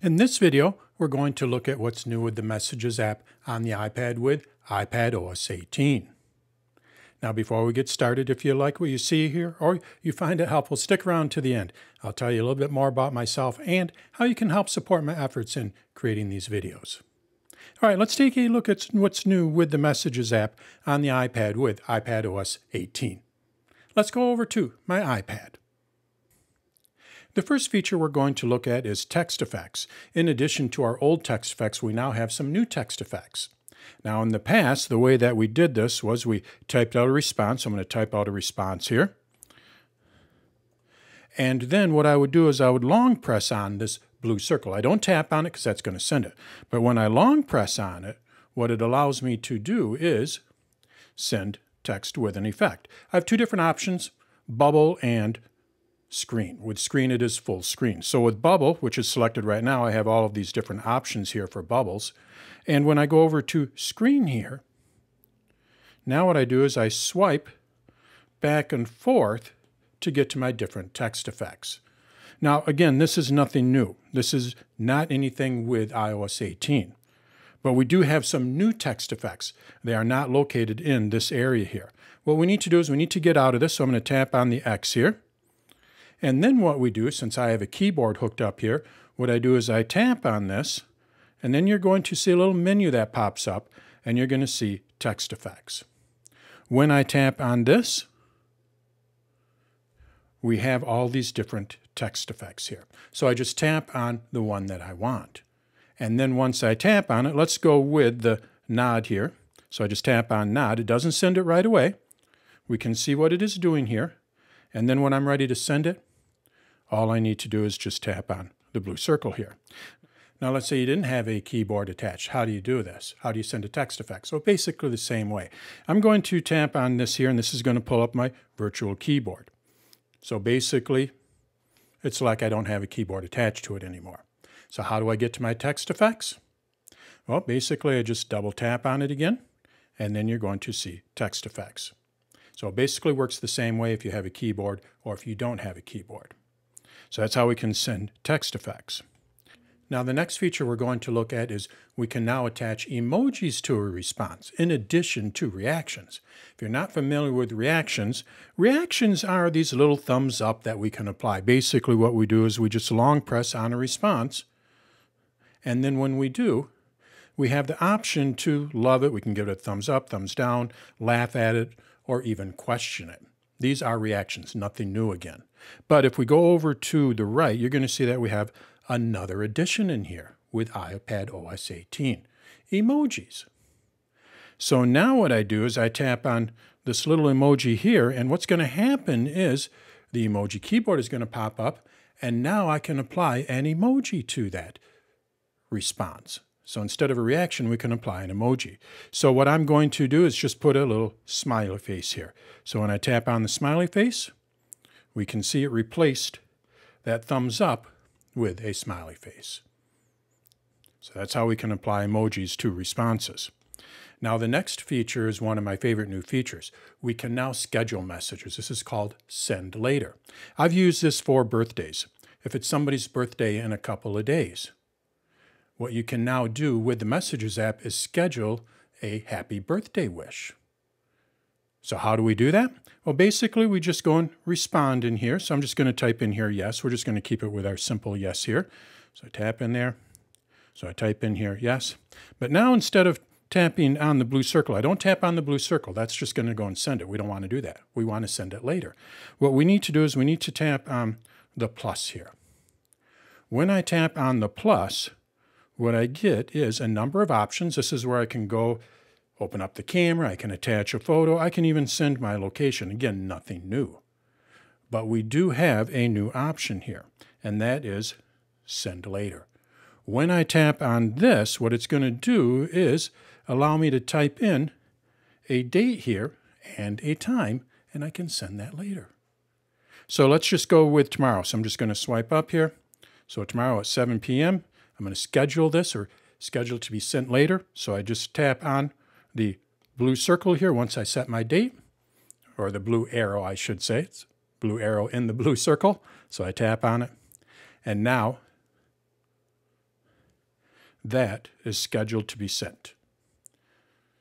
In this video, we're going to look at what's new with the Messages app on the iPad with iPadOS 18. Now, before we get started, if you like what you see here or you find it helpful, stick around to the end. I'll tell you a little bit more about myself and how you can help support my efforts in creating these videos. All right, let's take a look at what's new with the Messages app on the iPad with iPadOS 18. Let's go over to my iPad. The first feature we're going to look at is text effects. In addition to our old text effects, we now have some new text effects. Now in the past, the way that we did this was we typed out a response. I'm going to type out a response here. And then what I would do is I would long press on this blue circle. I don't tap on it because that's going to send it. But when I long press on it, what it allows me to do is send text with an effect. I have two different options, bubble and screen. With screen, it is full screen. So with bubble, which is selected right now, I have all of these different options here for bubbles. And when I go over to screen here, now what I do is I swipe back and forth to get to my different text effects. Now, again, this is nothing new. This is not anything with iOS 18. But we do have some new text effects. They are not located in this area here. What we need to do is we need to get out of this. So I'm going to tap on the X here. And then what we do, since I have a keyboard hooked up here, what I do is I tap on this, and then you're going to see a little menu that pops up, and you're going to see text effects. When I tap on this, we have all these different text effects here. So I just tap on the one that I want. And then once I tap on it, let's go with the nod here. So I just tap on nod. It doesn't send it right away. We can see what it is doing here. And then when I'm ready to send it, all I need to do is just tap on the blue circle here. Now let's say you didn't have a keyboard attached. How do you do this? How do you send a text effect? So basically the same way. I'm going to tap on this here, and this is going to pull up my virtual keyboard. So basically, it's like I don't have a keyboard attached to it anymore. So how do I get to my text effects? Well, basically I just double tap on it again, and then you're going to see text effects. So it basically works the same way if you have a keyboard or if you don't have a keyboard. So that's how we can send text effects. Now the next feature we're going to look at is we can now attach emojis to a response in addition to reactions. If you're not familiar with reactions, reactions are these little thumbs up that we can apply. Basically what we do is we just long press on a response, and then when we do, we have the option to love it. We can give it a thumbs up, thumbs down, laugh at it, or even question it. These are reactions, nothing new again. But if we go over to the right, you're going to see that we have another addition in here with iPadOS 18, emojis. So now what I do is I tap on this little emoji here, and what's going to happen is the emoji keyboard is going to pop up, and now I can apply an emoji to that response. So instead of a reaction, we can apply an emoji. So what I'm going to do is just put a little smiley face here. So when I tap on the smiley face, we can see it replaced that thumbs up with a smiley face. So that's how we can apply emojis to responses. Now the next feature is one of my favorite new features. We can now schedule messages. This is called Send Later. I've used this for birthdays. If it's somebody's birthday in a couple of days, what you can now do with the Messages app is schedule a happy birthday wish. So how do we do that? Well, basically we just go and respond in here. So I'm just going to type in here, yes. We're just going to keep it with our simple yes here. So I tap in there. So I type in here, yes. But now instead of tapping on the blue circle, I don't tap on the blue circle. That's just going to go and send it. We don't want to do that. We want to send it later. What we need to do is we need to tap on the plus here. When I tap on the plus, what I get is a number of options. This is where I can go open up the camera, I can attach a photo, I can even send my location. Again, nothing new. But we do have a new option here, and that is Send Later. When I tap on this, what it's going to do is allow me to type in a date here and a time, and I can send that later. So let's just go with tomorrow. So I'm just going to swipe up here. So tomorrow at 7 p.m., I'm going to schedule this, or schedule to be sent later. So I just tap on the blue circle here once I set my date, or the blue arrow, I should say. It's blue arrow in the blue circle. So I tap on it. And now that is scheduled to be sent.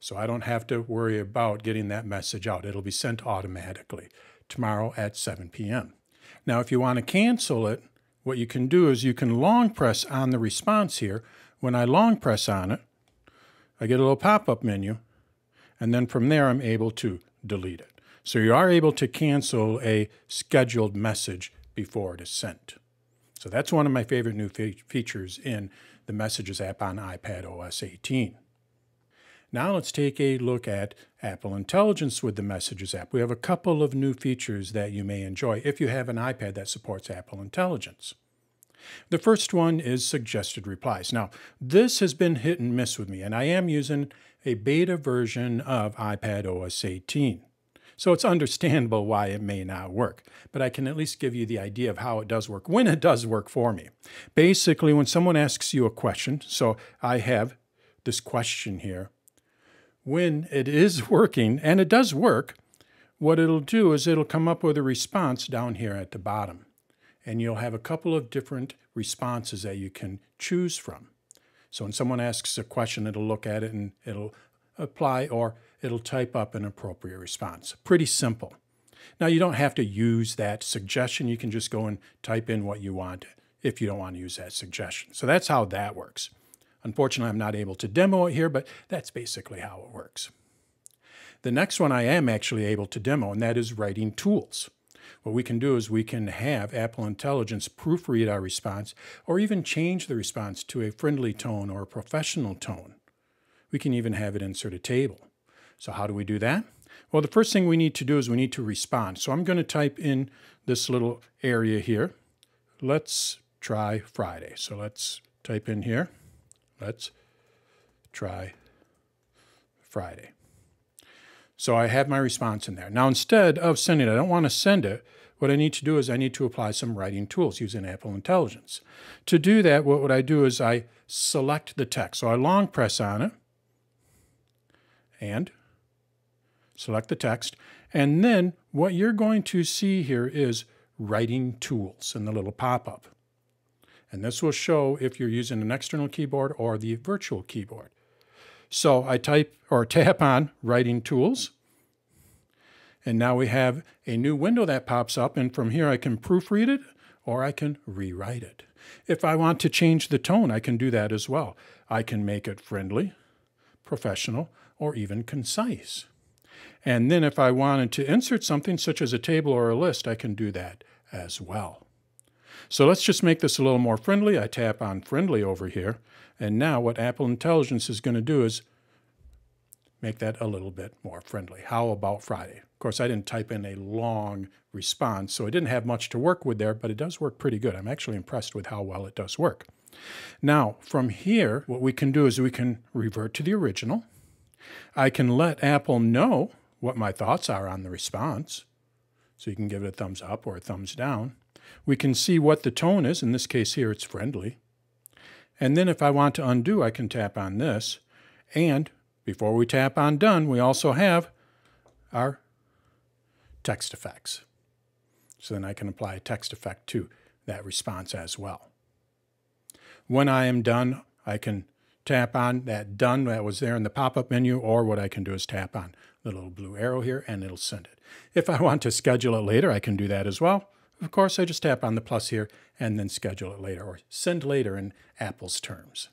So I don't have to worry about getting that message out. It'll be sent automatically tomorrow at 7 p.m. Now, if you want to cancel it, what you can do is you can long press on the response here. When I long press on it, I get a little pop-up menu, and then from there I'm able to delete it. So you are able to cancel a scheduled message before it is sent. So that's one of my favorite new features in the Messages app on iPadOS 18. Now let's take a look at Apple Intelligence with the Messages app. We have a couple of new features that you may enjoy if you have an iPad that supports Apple Intelligence. The first one is suggested replies. Now, this has been hit and miss with me, and I am using a beta version of iPadOS 18. So it's understandable why it may not work, but I can at least give you the idea of how it does work when it does work for me. Basically, when someone asks you a question, so I have this question here, when it is working, and it does work, what it'll do is it'll come up with a response down here at the bottom. And you'll have a couple of different responses that you can choose from. So when someone asks a question, it'll look at it and it'll apply, or it'll type up an appropriate response. Pretty simple. Now, you don't have to use that suggestion. You can just go and type in what you want if you don't want to use that suggestion. So that's how that works. Unfortunately, I'm not able to demo it here, but that's basically how it works. The next one I am actually able to demo, and that is writing tools. What we can do is we can have Apple Intelligence proofread our response, or even change the response to a friendly tone or a professional tone. We can even have it insert a table. So how do we do that? Well, the first thing we need to do is we need to respond. So I'm going to type in this little area here. Let's try Friday. So let's type in here. Let's try Friday. So I have my response in there. Now, instead of sending it, I don't want to send it. What I need to do is I need to apply some writing tools using Apple Intelligence. To do that, what would I do is I select the text. So I long press on it and select the text. And then what you're going to see here is writing tools in the little pop-up. And this will show if you're using an external keyboard or the virtual keyboard. So I type or tap on Writing Tools, and now we have a new window that pops up, and from here I can proofread it or I can rewrite it. If I want to change the tone, I can do that as well. I can make it friendly, professional, or even concise. And then if I wanted to insert something such as a table or a list, I can do that as well. So let's just make this a little more friendly. I tap on friendly over here. And now what Apple Intelligence is going to do is make that a little bit more friendly. How about Friday? Of course, I didn't type in a long response, so I didn't have much to work with there, but it does work pretty good. I'm actually impressed with how well it does work. Now, from here, what we can do is we can revert to the original. I can let Apple know what my thoughts are on the response. So you can give it a thumbs up or a thumbs down. We can see what the tone is. In this case here, it's friendly. And then if I want to undo, I can tap on this. And before we tap on done, we also have our text effects. So then I can apply a text effect to that response as well. When I am done, I can tap on that done that was there in the pop-up menu, or what I can do is tap on the little blue arrow here and it'll send it. If I want to schedule it later, I can do that as well. Of course, I just tap on the plus here and then schedule it later, or send later in Apple's terms.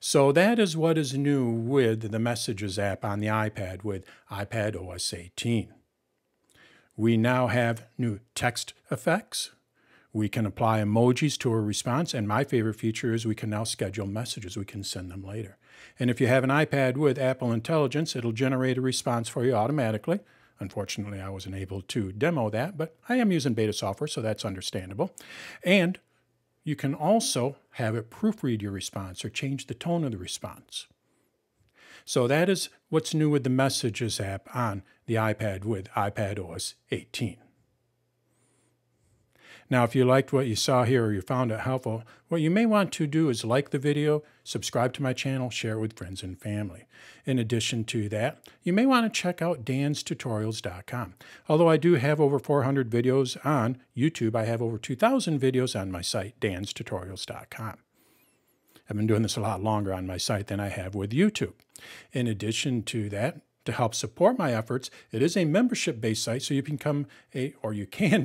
So that is what is new with the Messages app on the iPad with iPadOS 18. We now have new text effects. We can apply emojis to a response, and my favorite feature is we can now schedule messages. We can send them later. And if you have an iPad with Apple Intelligence, it'll generate a response for you automatically. Unfortunately, I wasn't able to demo that, but I am using beta software, so that's understandable. And you can also have it proofread your response or change the tone of the response. So that is what's new with the Messages app on the iPad with iPadOS 18. Now, if you liked what you saw here or you found it helpful, what you may want to do is like the video, subscribe to my channel, share with friends and family. In addition to that, you may want to check out danstutorials.com. Although I do have over 400 videos on YouTube, I have over 2,000 videos on my site, danstutorials.com. I've been doing this a lot longer on my site than I have with YouTube. In addition to that, to help support my efforts, it is a membership-based site, so you can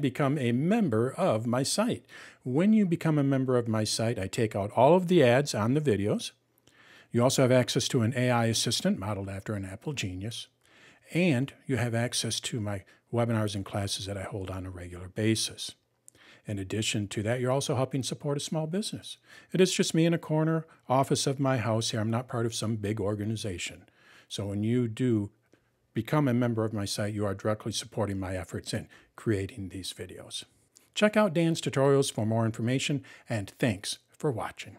become a member of my site. When you become a member of my site, I take out all of the ads on the videos. You also have access to an AI assistant modeled after an Apple genius, and you have access to my webinars and classes that I hold on a regular basis. In addition to that, you're also helping support a small business. It is just me in a corner office of my house here. I'm not part of some big organization. So when you do become a member of my site, you are directly supporting my efforts in creating these videos. Check out Dan's Tutorials for more information, and thanks for watching.